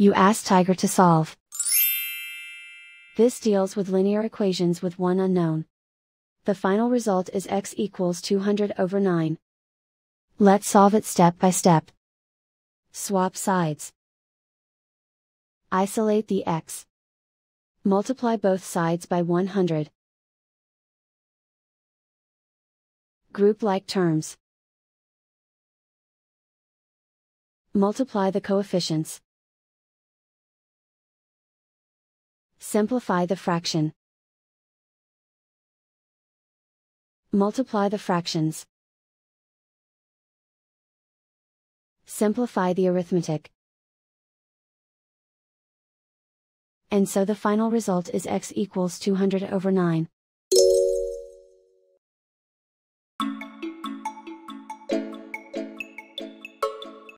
you ask Tiger to solve. This deals with linear equations with one unknown. The final result is x equals 200/9. Let's solve it step by step. Swap sides. Isolate the x. Multiply both sides by 100. Group like terms. Multiply the coefficients. Simplify the fraction. Multiply the fractions. Simplify the arithmetic. And so the final result is x equals 200/9.